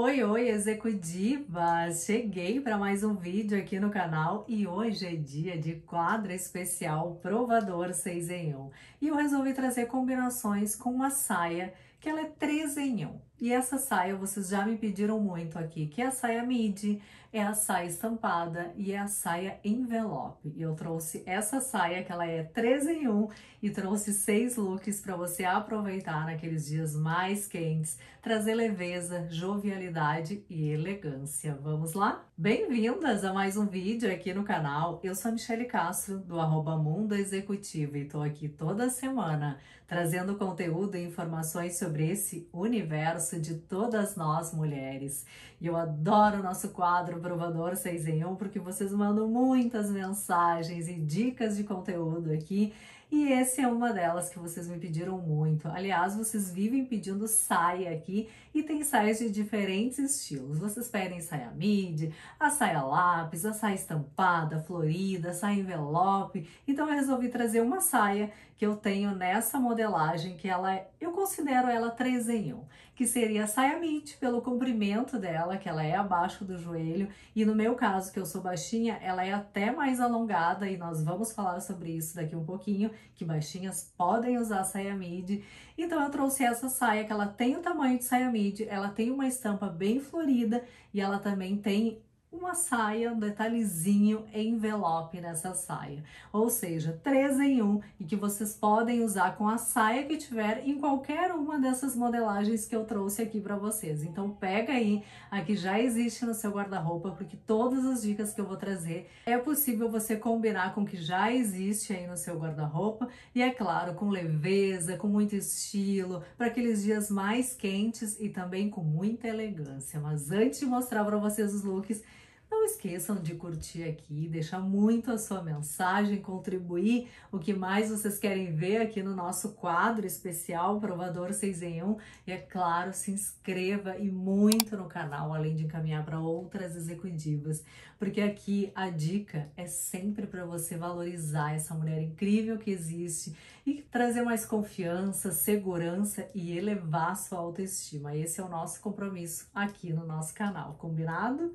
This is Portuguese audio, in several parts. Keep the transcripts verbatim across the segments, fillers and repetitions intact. Oi, oi, executivas! Cheguei para mais um vídeo aqui no canal e hoje é dia de quadro especial Provador seis em um. E eu resolvi trazer combinações com uma saia que ela é três em um. E essa saia vocês já me pediram muito aqui, que é a saia midi, é a saia estampada e é a saia envelope. E eu trouxe essa saia que ela é três em um e trouxe seis looks para você aproveitar naqueles dias mais quentes, trazer leveza, jovialidade e elegância. Vamos lá? Bem-vindas a mais um vídeo aqui no canal. Eu sou a Michelle Castro, do arroba Mundo Executivo, e tô aqui toda semana trazendo conteúdo e informações sobre esse universo de todas nós mulheres. E eu adoro o nosso quadro Provador seis em um, porque vocês mandam muitas mensagens e dicas de conteúdo aqui. E essa é uma delas que vocês me pediram muito. Aliás, vocês vivem pedindo saia aqui e tem saias de diferentes estilos. Vocês pedem saia midi, a saia lápis, a saia estampada, florida, saia envelope. Então eu resolvi trazer uma saia que eu tenho nessa modelagem, que ela eu considero ela três em um, que seria a saia midi pelo comprimento dela, que ela é abaixo do joelho, e no meu caso, que eu sou baixinha, ela é até mais alongada e nós vamos falar sobre isso daqui um pouquinho, que baixinhas podem usar saia midi. Então eu trouxe essa saia que ela tem o tamanho de saia midi, ela tem uma estampa bem florida e ela também tem uma saia, um detalhezinho envelope nessa saia, ou seja, três em um, e que vocês podem usar com a saia que tiver em qualquer uma dessas modelagens que eu trouxe aqui para vocês. Então pega aí a que já existe no seu guarda-roupa, porque todas as dicas que eu vou trazer é possível você combinar com o que já existe aí no seu guarda-roupa, e é claro, com leveza, com muito estilo, para aqueles dias mais quentes e também com muita elegância. Mas antes de mostrar para vocês os looks, não esqueçam de curtir aqui, deixar muito a sua mensagem, contribuir o que mais vocês querem ver aqui no nosso quadro especial Provador seis em um. E é claro, se inscreva e muito no canal, além de encaminhar para outras executivas, porque aqui a dica é sempre para você valorizar essa mulher incrível que existe e trazer mais confiança, segurança e elevar sua autoestima. Esse é o nosso compromisso aqui no nosso canal, combinado?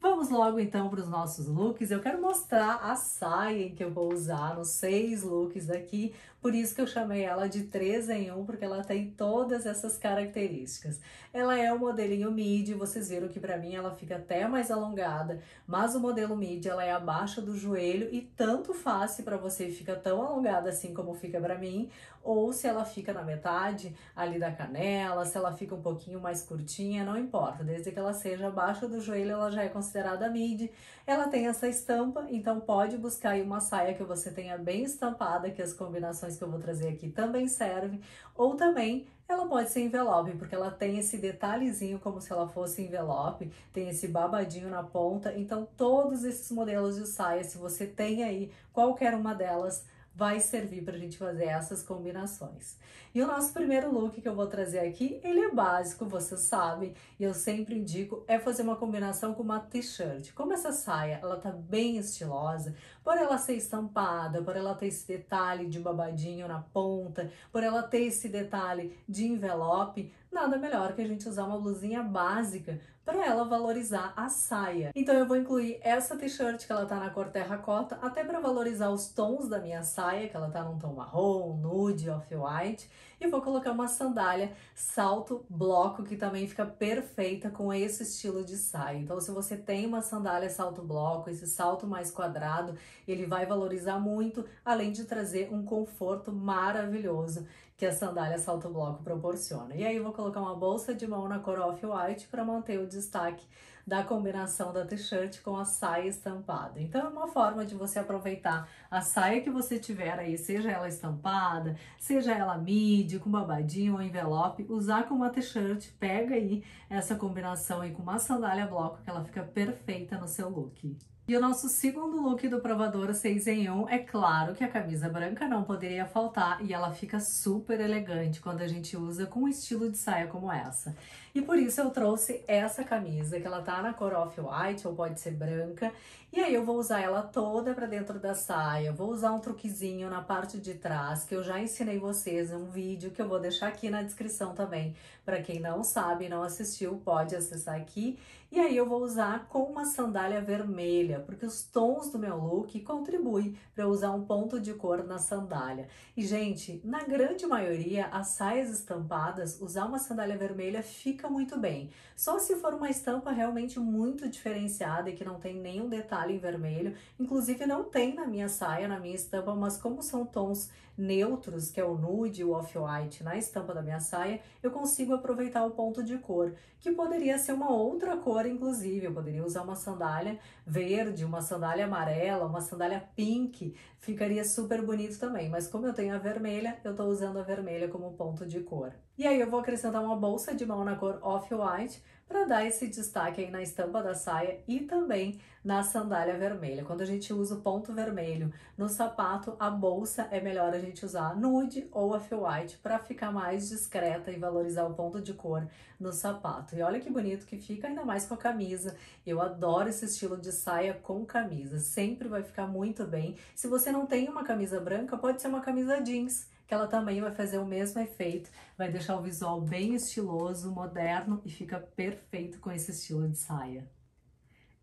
Vamos logo então para os nossos looks. Eu quero mostrar a saia que eu vou usar nos seis looks daqui, por isso que eu chamei ela de três em um, porque ela tem todas essas características. Ela é um modelinho midi, vocês viram que para mim ela fica até mais alongada, mas o modelo midi ela é abaixo do joelho e tanto faz se para você fica tão alongada assim como fica para mim, ou se ela fica na metade ali da canela, se ela fica um pouquinho mais curtinha, não importa, desde que ela seja abaixo do joelho ela já é considerada considerada midi. Ela tem essa estampa, então pode buscar aí uma saia que você tenha bem estampada, que as combinações que eu vou trazer aqui também servem, ou também ela pode ser envelope, porque ela tem esse detalhezinho como se ela fosse envelope, tem esse babadinho na ponta. Então todos esses modelos de saia, se você tem aí qualquer uma delas, vai servir para a gente fazer essas combinações. E o nosso primeiro look que eu vou trazer aqui, ele é básico, vocês sabem, e eu sempre indico, é fazer uma combinação com uma t-shirt. Como essa saia, ela tá bem estilosa, por ela ser estampada, por ela ter esse detalhe de babadinho na ponta, por ela ter esse detalhe de envelope, nada melhor que a gente usar uma blusinha básica para ela valorizar a saia. Então eu vou incluir essa t-shirt que ela tá na cor terracota, até para valorizar os tons da minha saia, que ela tá num tom marrom, nude, off-white, e vou colocar uma sandália salto bloco, que também fica perfeita com esse estilo de saia. Então se você tem uma sandália salto bloco, esse salto mais quadrado, ele vai valorizar muito, além de trazer um conforto maravilhoso que a sandália salto bloco proporciona. E aí eu vou colocar uma bolsa de mão na cor off-white para manter o destaque da combinação da t-shirt com a saia estampada. Então é uma forma de você aproveitar a saia que você tiver aí, seja ela estampada, seja ela midi, com babadinho ou envelope, usar com uma t-shirt, pega aí essa combinação aí com uma sandália bloco, que ela fica perfeita no seu look. E o nosso segundo look do provador seis em um, é claro que a camisa branca não poderia faltar e ela fica super elegante quando a gente usa com um estilo de saia como essa. E por isso eu trouxe essa camisa, que ela tá na cor off-white ou pode ser branca, e aí eu vou usar ela toda pra dentro da saia, vou usar um truquezinho na parte de trás, que eu já ensinei vocês em um vídeo que eu vou deixar aqui na descrição também. Pra quem não sabe e não assistiu, pode acessar aqui. E aí eu vou usar com uma sandália vermelha, porque os tons do meu look contribuem para eu usar um ponto de cor na sandália. E, gente, na grande maioria, as saias estampadas, usar uma sandália vermelha fica muito bem. Só se for uma estampa realmente muito diferenciada e que não tem nenhum detalhe em vermelho. Inclusive, não tem na minha saia, na minha estampa, mas como são tons neutros, que é o nude e o off-white na estampa da minha saia, eu consigo aproveitar o ponto de cor, que poderia ser uma outra cor, inclusive. Eu poderia usar uma sandália verde, de uma sandália amarela, uma sandália pink, ficaria super bonito também, mas como eu tenho a vermelha, eu tô usando a vermelha como ponto de cor. E aí eu vou acrescentar uma bolsa de mão na cor off-white, para dar esse destaque aí na estampa da saia e também na sandália vermelha. Quando a gente usa o ponto vermelho no sapato, a bolsa é melhor a gente usar nude ou off-white para ficar mais discreta e valorizar o ponto de cor no sapato. E olha que bonito que fica, ainda mais com a camisa. Eu adoro esse estilo de saia com camisa, sempre vai ficar muito bem. Se você não tem uma camisa branca, pode ser uma camisa jeans, que ela também vai fazer o mesmo efeito, vai deixar o visual bem estiloso, moderno e fica perfeito com esse estilo de saia.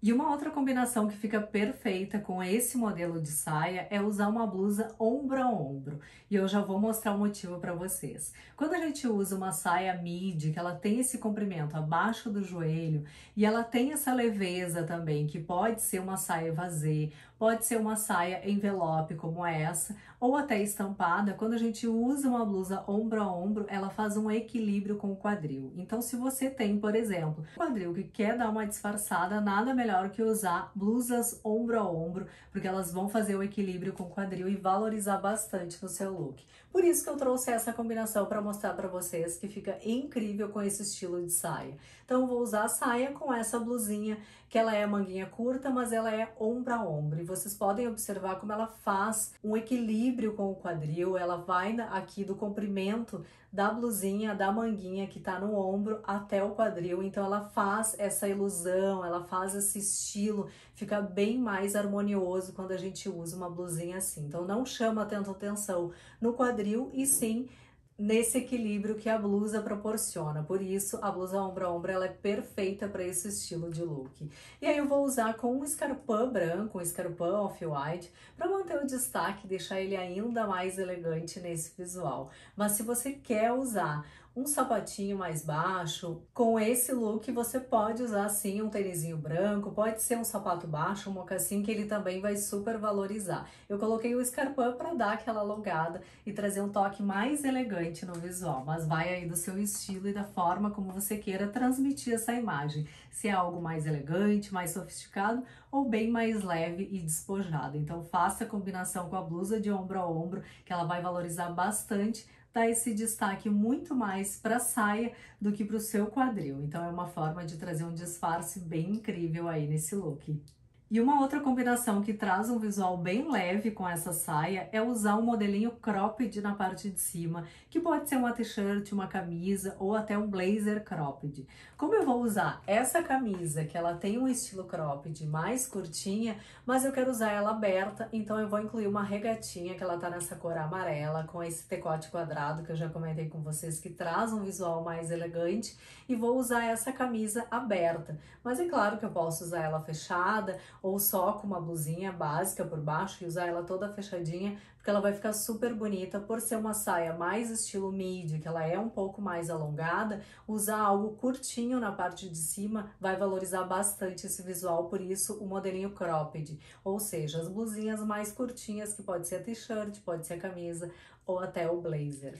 E uma outra combinação que fica perfeita com esse modelo de saia é usar uma blusa ombro a ombro. E eu já vou mostrar o motivo para vocês. Quando a gente usa uma saia midi, que ela tem esse comprimento abaixo do joelho, e ela tem essa leveza também, que pode ser uma saia vasé, pode ser uma saia envelope como essa, ou até estampada, quando a gente usa uma blusa ombro a ombro, ela faz um equilíbrio com o quadril. Então, se você tem, por exemplo, um quadril que quer dar uma disfarçada, nada melhor que usar blusas ombro a ombro, porque elas vão fazer o equilíbrio com o quadril e valorizar bastante no seu look. Por isso que eu trouxe essa combinação para mostrar para vocês que fica incrível com esse estilo de saia. Então, eu vou usar a saia com essa blusinha, que ela é manguinha curta, mas ela é ombro a ombro. Vocês podem observar como ela faz um equilíbrio com o quadril, ela vai aqui do comprimento da blusinha, da manguinha que tá no ombro até o quadril, então ela faz essa ilusão, ela faz esse estilo, fica bem mais harmonioso quando a gente usa uma blusinha assim. Então não chama tanta atenção no quadril e sim nesse equilíbrio que a blusa proporciona. Por isso, a blusa ombro a ombro ela é perfeita para esse estilo de look. E aí eu vou usar com um escarpão branco, um escarpão off-white, para manter o destaque e deixar ele ainda mais elegante nesse visual. Mas se você quer usar um sapatinho mais baixo, com esse look você pode usar sim um tênisinho branco, pode ser um sapato baixo, um mocassim, que ele também vai super valorizar. Eu coloquei o escarpão para dar aquela alongada e trazer um toque mais elegante no visual, mas vai aí do seu estilo e da forma como você queira transmitir essa imagem, se é algo mais elegante, mais sofisticado ou bem mais leve e despojado. Então faça a combinação com a blusa de ombro a ombro, que ela vai valorizar bastante, dá esse destaque muito mais para a saia do que para o seu quadril. Então é uma forma de trazer um disfarce bem incrível aí nesse look. E uma outra combinação que traz um visual bem leve com essa saia é usar um modelinho cropped na parte de cima, que pode ser uma t-shirt, uma camisa ou até um blazer cropped. Como eu vou usar essa camisa, que ela tem um estilo cropped mais curtinha, mas eu quero usar ela aberta, então eu vou incluir uma regatinha, que ela tá nessa cor amarela, com esse decote quadrado que eu já comentei com vocês, que traz um visual mais elegante, e vou usar essa camisa aberta. Mas é claro que eu posso usar ela fechada, ou só com uma blusinha básica por baixo e usar ela toda fechadinha, porque ela vai ficar super bonita por ser uma saia mais estilo midi, que ela é um pouco mais alongada. Usar algo curtinho na parte de cima vai valorizar bastante esse visual, por isso o modelinho cropped, ou seja, as blusinhas mais curtinhas, que pode ser a t-shirt, pode ser a camisa ou até o blazer.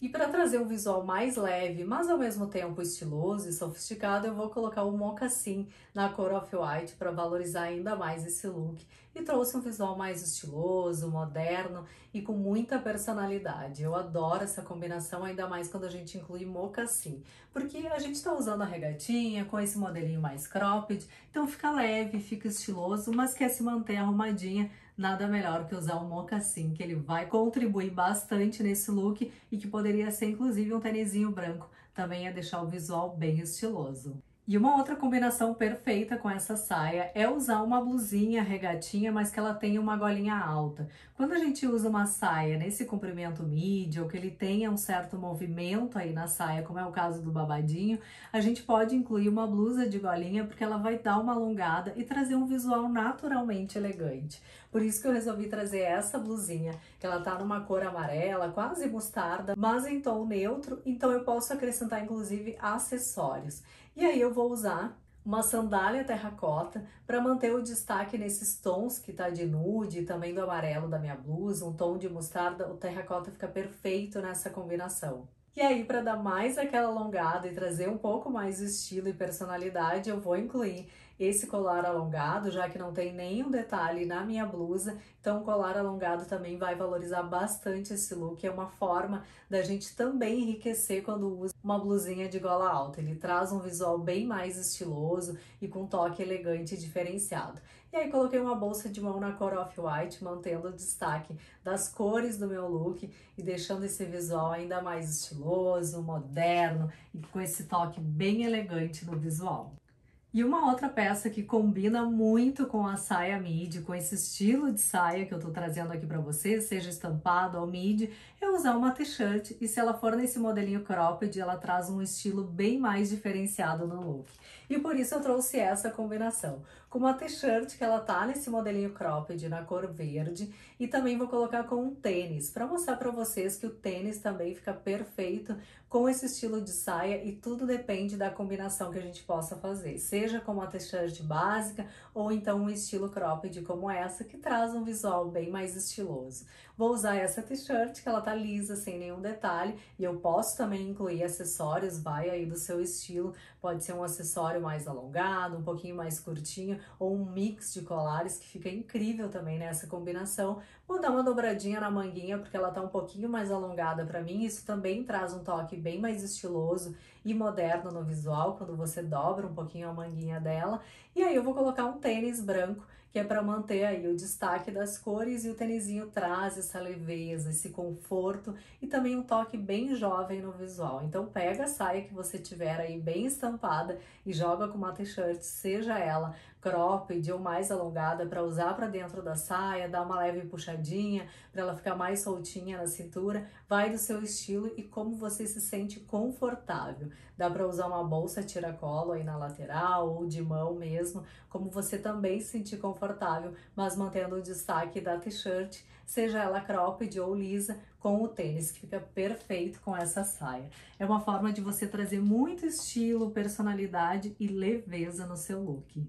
E para trazer um visual mais leve, mas ao mesmo tempo estiloso e sofisticado, eu vou colocar o mocassim na cor off-white para valorizar ainda mais esse look. E trouxe um visual mais estiloso, moderno e com muita personalidade. Eu adoro essa combinação, ainda mais quando a gente inclui mocassim, porque a gente está usando a regatinha com esse modelinho mais cropped, então fica leve, fica estiloso, mas quer se manter arrumadinha. Nada melhor que usar um mocassim, que ele vai contribuir bastante nesse look e que poderia ser inclusive um tênisinho branco, também é deixar o visual bem estiloso. E uma outra combinação perfeita com essa saia é usar uma blusinha regatinha, mas que ela tenha uma golinha alta. Quando a gente usa uma saia nesse comprimento midi, ou que ele tenha um certo movimento aí na saia, como é o caso do babadinho, a gente pode incluir uma blusa de golinha, porque ela vai dar uma alongada e trazer um visual naturalmente elegante. Por isso que eu resolvi trazer essa blusinha, que ela tá numa cor amarela, quase mostarda, mas em tom neutro, então eu posso acrescentar inclusive acessórios. E aí eu vou usar uma sandália terracota para manter o destaque nesses tons que tá de nude e também do amarelo da minha blusa, um tom de mostarda, o terracota fica perfeito nessa combinação. E aí, para dar mais aquela alongada e trazer um pouco mais de estilo e personalidade, eu vou incluir esse colar alongado, já que não tem nenhum detalhe na minha blusa, então o colar alongado também vai valorizar bastante esse look, é uma forma da gente também enriquecer quando usa uma blusinha de gola alta, ele traz um visual bem mais estiloso e com um toque elegante e diferenciado. E aí coloquei uma bolsa de mão na cor off-white, mantendo o destaque das cores do meu look e deixando esse visual ainda mais estiloso, moderno e com esse toque bem elegante no visual. E uma outra peça que combina muito com a saia midi, com esse estilo de saia que eu tô trazendo aqui pra vocês, seja estampada ou midi, é usar uma t-shirt, e se ela for nesse modelinho cropped, ela traz um estilo bem mais diferenciado no look. E por isso eu trouxe essa combinação, com uma t-shirt que ela tá nesse modelinho cropped na cor verde, e também vou colocar com um tênis, pra mostrar pra vocês que o tênis também fica perfeito com esse estilo de saia, e tudo depende da combinação que a gente possa fazer, seja como a t-shirt básica ou então um estilo cropped como essa, que traz um visual bem mais estiloso. Vou usar essa t-shirt que ela tá lisa, sem nenhum detalhe, e eu posso também incluir acessórios, vai aí do seu estilo, pode ser um acessório mais alongado, um pouquinho mais curtinho, ou um mix de colares, que fica incrível também nessa combinação. Vou dar uma dobradinha na manguinha, porque ela tá um pouquinho mais alongada pra mim, isso também traz um toque bem mais estiloso e moderno no visual, quando você dobra um pouquinho a manguinha dela. E aí eu vou colocar um tênis branco, que é para manter aí o destaque das cores, e o tênisinho traz essa leveza, esse conforto e também um toque bem jovem no visual. Então pega a saia que você tiver aí bem estampada e joga com uma t-shirt, seja ela cropped ou mais alongada, para usar para dentro da saia, dar uma leve puxadinha para ela ficar mais soltinha na cintura, vai do seu estilo e como você se sente confortável. Dá para usar uma bolsa tiracolo aí na lateral ou de mão mesmo, como você também se sentir confortável, mas mantendo o destaque da t-shirt, seja ela cropped ou lisa, com o tênis, que fica perfeito com essa saia. É uma forma de você trazer muito estilo, personalidade e leveza no seu look.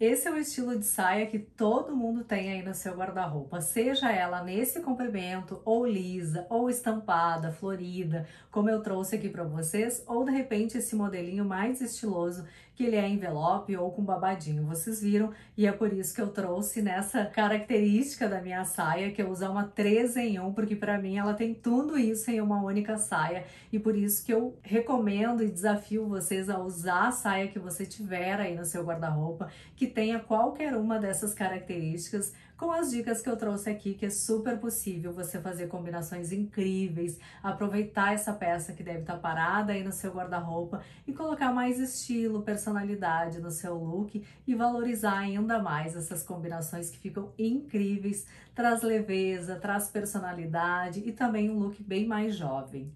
Esse é o estilo de saia que todo mundo tem aí no seu guarda-roupa, seja ela nesse comprimento, ou lisa, ou estampada, florida, como eu trouxe aqui para vocês, ou de repente esse modelinho mais estiloso, que ele é envelope ou com babadinho, vocês viram, e é por isso que eu trouxe nessa característica da minha saia, que eu usar uma três em um, porque para mim ela tem tudo isso em uma única saia, e por isso que eu recomendo e desafio vocês a usar a saia que você tiver aí no seu guarda-roupa, que tenha qualquer uma dessas características, com as dicas que eu trouxe aqui, que é super possível você fazer combinações incríveis, aproveitar essa peça que deve estar parada aí no seu guarda-roupa e colocar mais estilo, personalidade no seu look e valorizar ainda mais essas combinações que ficam incríveis, traz leveza, traz personalidade e também um look bem mais jovem.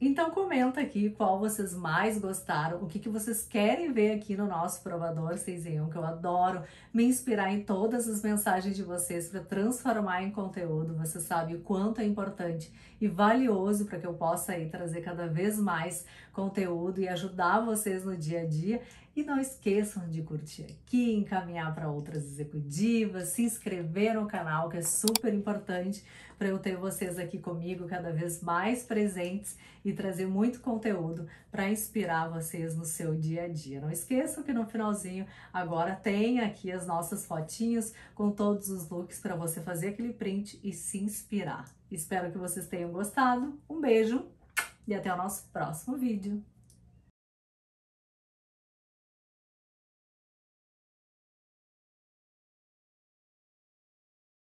Então comenta aqui qual vocês mais gostaram, o que, que vocês querem ver aqui no nosso provador seis em um, que eu adoro me inspirar em todas as mensagens de vocês para transformar em conteúdo. Você sabe o quanto é importante e valioso para que eu possa aí trazer cada vez mais conteúdo e ajudar vocês no dia a dia. E não esqueçam de curtir aqui, encaminhar para outras executivas, se inscrever no canal, que é super importante para eu ter vocês aqui comigo cada vez mais presentes e trazer muito conteúdo para inspirar vocês no seu dia a dia. Não esqueçam que no finalzinho agora tem aqui as nossas fotinhas com todos os looks para você fazer aquele print e se inspirar. Espero que vocês tenham gostado. Um beijo e até o nosso próximo vídeo.